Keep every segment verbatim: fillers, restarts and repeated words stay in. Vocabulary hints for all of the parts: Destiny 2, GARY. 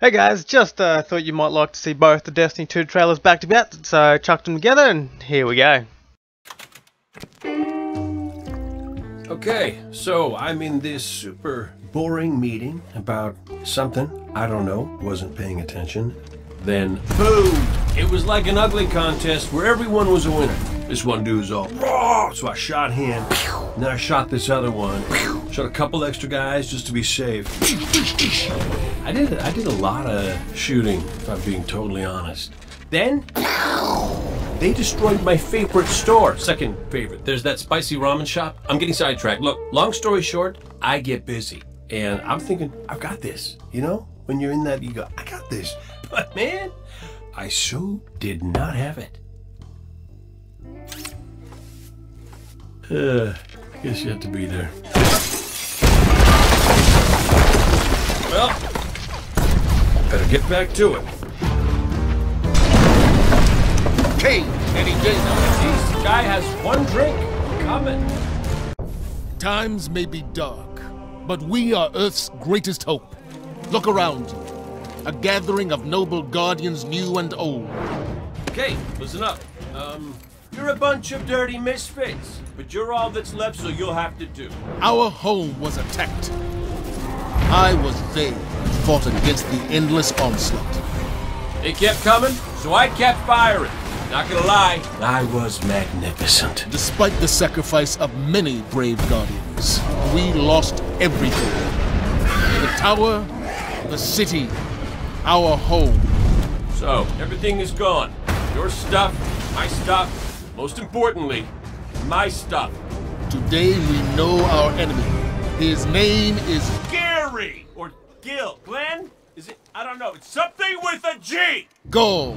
Hey guys, just uh, thought you might like to see both the Destiny two trailers back to back, so I chucked them together and here we go. Okay, so I'm in this super boring meeting about something, I don't know, wasn't paying attention. Then boom! It was like an ugly contest where everyone was a winner. This one dude's all, raw, so I shot him, and then I shot this other one. Shot a couple extra guys just to be safe. I did, I did a lot of shooting, if I'm being totally honest. Then, they destroyed my favorite store. Second favorite. There's that spicy ramen shop. I'm getting sidetracked. Look, long story short, I get busy. And I'm thinking, I've got this. You know, when you're in that, you go, I got this. But man, I so did not have it. Uh, guess you have to be there. Well, better get back to it. King, and he did not. This guy has one drink coming. Times may be dark, but we are Earth's greatest hope. Look around you. A gathering of noble guardians new and old. Okay, listen up. Um, you're a bunch of dirty misfits, but you're all that's left, so you'll have to do. Our home was attacked. I was there and fought against the endless onslaught. It kept coming, so I kept firing. Not gonna lie, I was magnificent. Despite the sacrifice of many brave guardians, we lost everything. The tower, the city, our home. So, everything is gone. Your stuff, my stuff, most importantly, my stuff. Today we know our enemy. His name is Gary or Gil. Glenn? Is it? I don't know. It's something with a G. Go.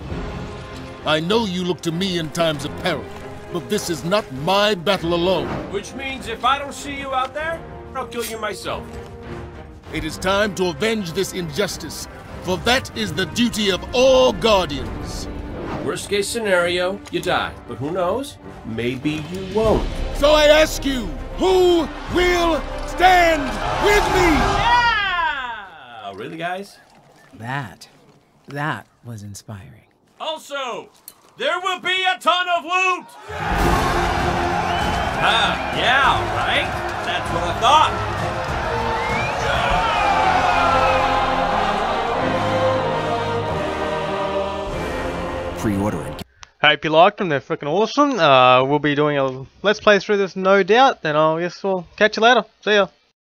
I know you look to me in times of peril, but this is not my battle alone. Which means if I don't see you out there, I'll kill you myself. It is time to avenge this injustice, for that is the duty of all guardians. Worst case scenario, you die. But who knows? Maybe you won't. So I ask you, who will stand with me? Yeah! Really, guys? That, that was inspiring. Also, there will be a ton of loot! Ah, uh, yeah, right? That's what I thought. Pre-order it. Hope you liked them, they're freaking awesome. Uh, we'll be doing a Let's Play through this, no doubt. Then I guess we'll catch you later. See ya.